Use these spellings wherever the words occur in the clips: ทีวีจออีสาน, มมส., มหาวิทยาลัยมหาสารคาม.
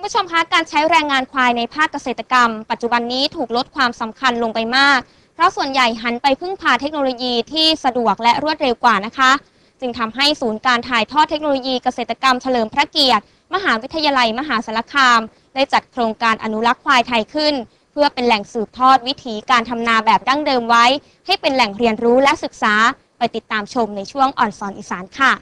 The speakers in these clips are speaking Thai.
คุณผู้ชมคะการใช้แรงงานควายในภาคเกษตรกรรมปัจจุบันนี้ถูกลดความสำคัญลงไปมากเพราะส่วนใหญ่หันไปพึ่งพาเทคโนโลยีที่สะดวกและรวดเร็วกว่านะคะจึงทำให้ศูนย์การถ่ายทอดเทคโนโลยีเกษตรกรรมเฉลิมพระเกียรติมหาวิทยาลัยมหาสารคามได้จัดโครงการอนุรักษ์ควายไทยขึ้นเพื่อเป็นแหล่งสืบทอดวิถีการทำนาแบบดั้งเดิมไว้ให้เป็นแหล่งเรียนรู้และศึกษาไปติดตามชมในช่วงอ่อนสอนอีสานค่ะ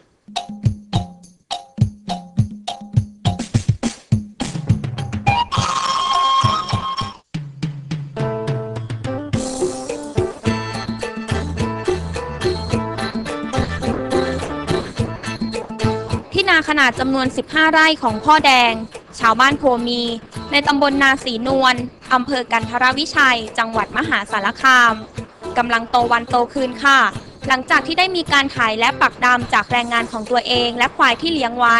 ขนาดจำนวน15ไร่ของพ่อแดงชาวบ้านโพมีในตำบลนาสีนวลอำเภอกันทรวิชัยจังหวัดมหาสารคามกำลังโตวันโตคืนค่ะหลังจากที่ได้มีการขายและปักดำจากแรงงานของตัวเองและควายที่เลี้ยงไว้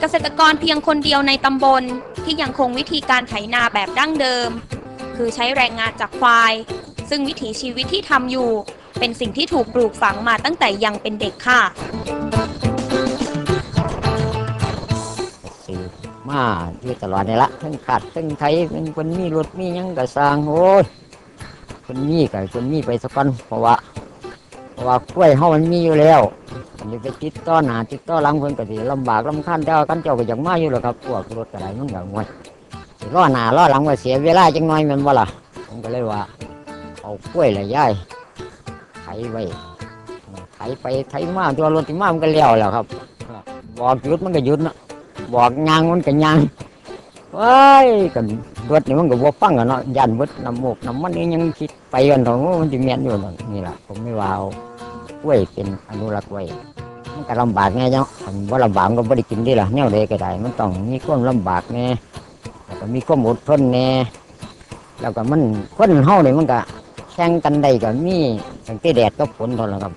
เกษตรกรเพียงคนเดียวในตำบลที่ยังคงวิธีการไถนาแบบดั้งเดิมคือใช้แรงงานจากควายซึ่งวิถีชีวิตที่ทำอยู่เป็นสิ่งที่ถูกปลูกฝังมาตั้งแต่ยังเป็นเด็กค่ะมาอยู่ตลอดนี่ละทั้งขัดทั้งไทยเป็นคนมีรถมียังกระซังโอ้ยคนมีกับคนมีไปสักคนเพราะว่ากล้วยเฮามันมีอยู่แล้วอันนี้ไปติดต้อหนาติดต้อลังคนก็สิลำบากลำคันเด้อกันเจ้าก็ยังมาอยู่แล้วครับพวกรถอะไรนั่นอย่างงี้ล้อหนาล้อหลังว่าเสียเวลาจังน้อยมันบ่ล่ะผมก็เลยว่าเอากล้วยเลยย่ายไถไว้ไถไปไถมาตัวรถที่มามันก็เลี้ยวแล้วครับบอกหยุดมันก็หยุดนะบอกยางมันกันยางว้ายกันรถนี่มันก็วัวฟังกันเนาะยันวัดน้ำหมกน้ำมันนี่ยังคิดไปกันตรงนู้นมันจะเมียนอยู่นี่แหละผมไม่ว่าเอากล้วยเป็นอนุรักษ์ไว้มันก็ลำบากไงเนาะว่าลำบากก็ไม่ได้กินได้ล่ะเนี่ยเลยก็ได้มันต้องมีความลำบากแน่แล้วก็มีความอดทนแน่แล้วก็มันคนเฮาเนี่ยมันก็แข่งกันได้กับมีสังเกตแดดก็ฝนทนแล้วครับ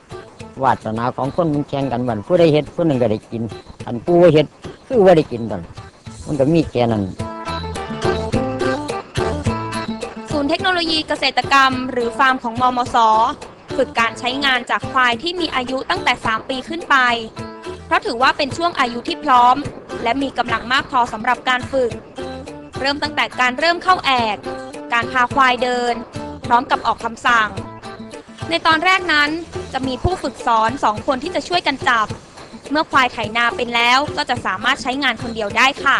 วาสนาของคนมันแข่งกันวันผู้ได้เห็ดผู้หนึ่งก็ได้กินอันผู้เห็ดคือว่าได้กินตอนมันก็มีแค่นั้นศูนย์เทคโนโลยีเกษตรกรรมหรือฟาร์มของมมส.ฝึกการใช้งานจากควายที่มีอายุตั้งแต่3ปีขึ้นไปเพราะถือว่าเป็นช่วงอายุที่พร้อมและมีกำลังมากพอสำหรับการฝึกเริ่มตั้งแต่การเริ่มเข้าแอกการพาควายเดินพร้อมกับออกคำสั่งในตอนแรกนั้นจะมีผู้ฝึกสอน2คนที่จะช่วยกันจับเมื่อควายไถนาเป็นแล้วก็จะสามารถใช้งานคนเดียวได้ค่ะ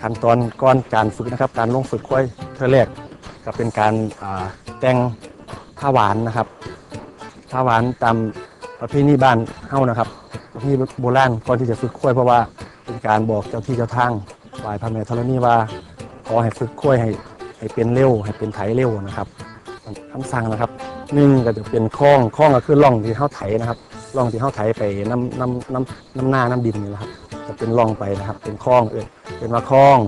ขั้นตอนก่อนการฝึกนะครับการลงฝึกควายเธอแรกก็เป็นการแต่งท่าหวานนะครับท่าหวานตามประเพณีบ้านเฮ้านะครับประเพณีโบราณก่อนที่จะฝึกควายเพราะว่าเป็นการบอกเจ้าที่เจ้าทางฝ่ายพระแม่ธรณีว่าขอให้ฝึกควายให้เป็นเร็วให้เป็นไถเร็วนะครับคำสั่งนะครับนึ่งก็จะเป็นคล้องก็คือล่องที่เข้าไถนะครับล่องที่เข้าไถไปน้ำดินนี่นะครับจะเป็นล่องไปนะครับเป็นคล้องเป็นว่าคล้อง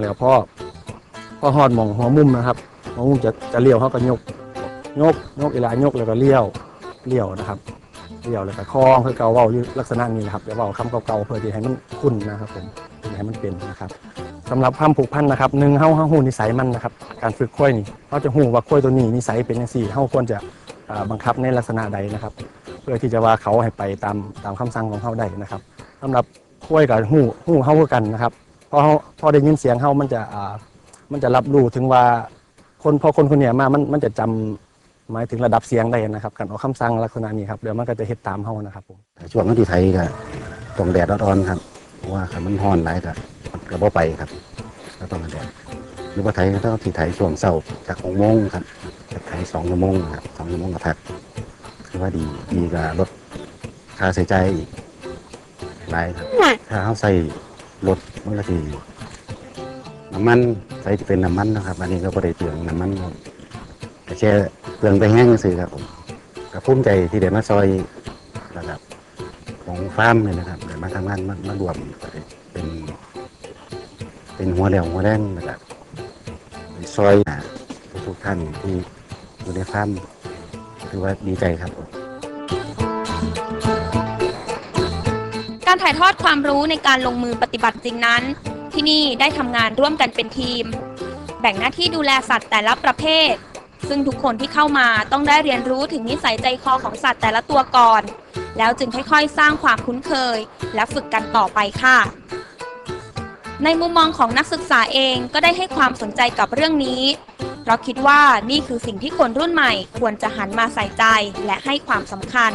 แล้วพ่อหอดมองหัวมุมนะครับหัวมุมจะเลี้ยวเขาก็ยกอีลายกแล้วก็เลี้ยวนะครับเลี้ยวแล้วก็คล้องคือเกาว่าลักษณะนี้นะครับเกาว่าคำเกาเพื่อที่ให้มันคุ้นนะครับผมให้มันเป็นนะครับสำหรับความผูกพันนะครับหนึ่งเฮาหูนิสัยมันนะครับการฝึกควายนี่เราจะหูว่าควายตัวนี้นิสัยเป็นอย่างสี่เฮาควรจะบังคับในลักษณะใดนะครับเพื่อที่จะว่าเขาให้ไปตามคำสั่งของเฮาได้นะครับสำหรับควายกับหูเฮาคือกันนะครับพอได้ยินเสียงเฮามันจะรับรู้ถึงว่าคนเนี่ยมันจะจำหมายถึงระดับเสียงได้นะครับการออกคำสั่งลักษณะนี้ครับเดี๋ยวมันก็จะเฮ็ดตามเฮานะครับผมช่วงนั้นที่ไทยก็ตรงแดดร้อนครับว่าขันมันห่อนหลายกับกระเป๋าไปครับก็ต้องแดดหรือว่าไทยก็ต้องที่ไทยช่วงเสาร์จาก6 โมงครับจากไทย2 ชั่วโมงครับ2 ชั่วโมงกับพักคือว่าดีกับรถค่าใช้จ่ายอีกหลายครับถ้าเขาใส่รถมันก็คือน้ำมันใส่เป็นน้ำมันนะครับอันนี้ก็ประเดี๋ยวเปลืองน้ำมันแต่แค่เปลืองไปแห้งซื้อครับผมก็ภูมิใจที่เดี๋ยวมาซอยนะครับของฟาร์มเลยนะครับเดี๋ยวมาทำงานมารวมเป็นหัวเดี่ยวหัวแรงนะครับซอยทุกท่านที่อยู่ในฟาร์มถือว่าดีใจครับการถ่ายทอดความรู้ในการลงมือปฏิบัติจริงนั้นที่นี่ได้ทำงานร่วมกันเป็นทีมแบ่งหน้าที่ดูแลสัตว์แต่ละประเภท ซึ่งทุกคนที่เข้ามาต้องได้เรียนรู้ถึงนิสัยใจคอของสัตว์แต่ละตัวก่อนแล้วจึงค่อยๆสร้างความคุ้นเคยและฝึกกันต่อไปค่ะในมุมมองของนักศึกษาเองก็ได้ให้ความสนใจกับเรื่องนี้เพราะคิดว่านี่คือสิ่งที่คนรุ่นใหม่ควรจะหันมาใส่ใจและให้ความสำคัญ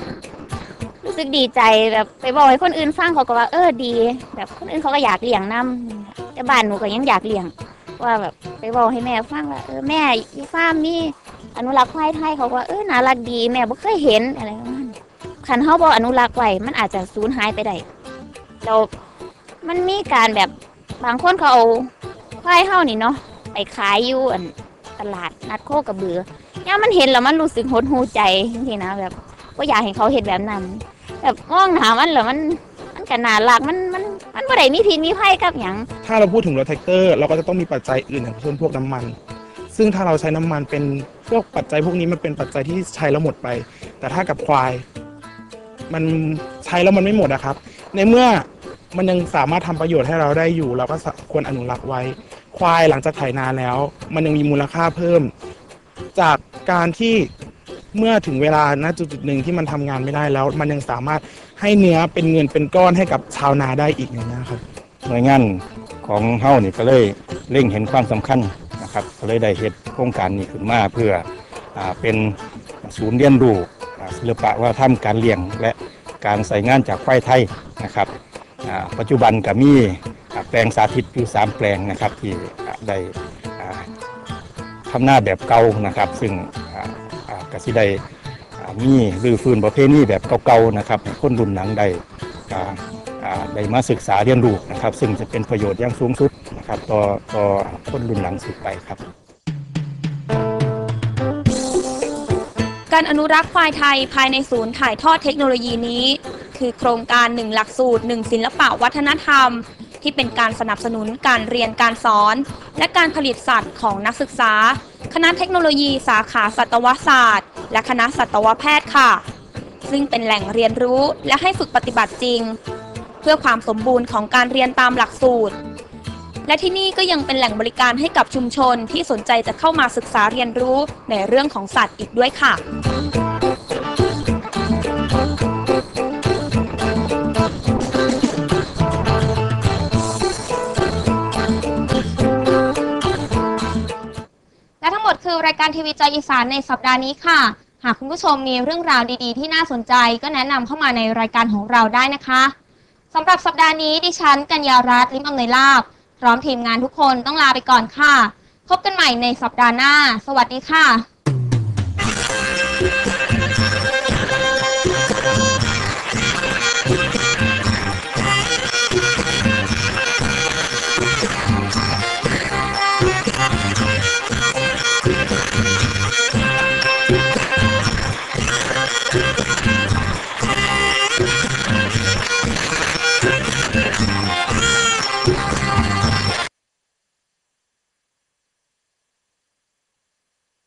รู้สึกดีใจแบบไปบอกให้คนอื่นฟังเขาก็ว่าดีแบบคนอื่นเขาก็อยากเลี้ยงน้ำแต่บ้านหนูก็ยังอยากเลี้ยงว่าแบบไปบอกให้แม่ฟังว่าแม่อยู่ฟาร์มนี่อนุรักษ์ควายไทยเขาก็ว่าน่ารักดีแม่บ่เคยเห็นอะไรประมาณคันเขาบอกอนุรักษ์ไว้มันอาจจะสูญหายไปได้เรามันมีการแบบบางคนเขาเอาควายเฮานี่เนาะไปขายอยู่ตลาดนัดโคกระบือเนี่ยมันเห็นแล้วมันรู้สึกหดหูใจจริงๆนะแบบก็อยากเห็นเขาเห็นแบบนั้นแบบมองหามันเหรอมันก็น่ารักมันบ่ได้มีพิษมีภัยกับหยังถ้าเราพูดถึงรถแท็กเตอร์เราก็จะต้องมีปัจจัยอื่นอย่างเช่นพวกน้ำมันซึ่งถ้าเราใช้น้ำมันเป็นพวกปัจจัยพวกนี้มันเป็นปัจจัยที่ใช้แล้วหมดไปแต่ถ้ากับควายมันใช้แล้วมันไม่หมดนะครับในเมื่อมันยังสามารถทำประโยชน์ให้เราได้อยู่เราก็ควรอนุรักษ์ไว้ควายหลังจากไถนาแล้วมันยังมีมูลค่าเพิ่มจากการที่เมื่อถึงเวลาณจุดหนึ่งที่มันทำงานไม่ได้แล้วมันยังสามารถให้เนื้อเป็นเงินเป็นก้อนให้กับชาวนาได้อีกอย่างนี้ครับหน่วยงานของเฮ้านี่ก็เลยเร่งเห็นความสำคัญนะครับก็เลยได้เฮ็ดโครงการนี้ขึ้นมาเพื่อเป็นศูนย์เรียนรู้ศิลปะวัฒนธรรมการเลี้ยงและการใส่งานจากควายไทยนะครับปัจจุบันก็มีแปลงสาธิตอยู่3แปลงนะครับที่ได้ทำหน้าแบบเก่านะครับซึ่งก็สิได้มีรื้อฟื้นประเพณีแบบเก่าๆนะครับคนรุ่นหลังได้มาศึกษาเรียนรู้นะครับซึ่งจะเป็นประโยชน์อย่างสูงสุดนะครับต่อคนรุ่นหลังสืบไปครับการอนุรักษ์ควายไทยภายในศูนย์ถ่ายทอดเทคโนโลยีนี้คือโครงการ1หลักสูตร1ศิลปะวัฒนธรรมที่เป็นการสนับสนุนการเรียนการสอนและการผลิตสัตว์ของนักศึกษาคณะเทคโนโลยีสาขาสัตวศาสตร์และคณะสัตวแพทย์ค่ะซึ่งเป็นแหล่งเรียนรู้และให้ฝึกปฏิบัติจริงเพื่อความสมบูรณ์ของการเรียนตามหลักสูตรและที่นี่ก็ยังเป็นแหล่งบริการให้กับชุมชนที่สนใจจะเข้ามาศึกษาเรียนรู้ในเรื่องของสัตว์อีกด้วยค่ะและทั้งหมดคือรายการทีวีจอยอีสานในสัปดาห์นี้ค่ะหากคุณผู้ชมมีเรื่องราวดีๆที่น่าสนใจก็แนะนำเข้ามาในรายการของเราได้นะคะสำหรับสัปดาห์นี้ดิฉันกัญญารัตน์ ลิ้มอำนวยลาภพร้อมทีมงานทุกคนต้องลาไปก่อนค่ะพบกันใหม่ในสัปดาห์หน้าสวัสดีค่ะ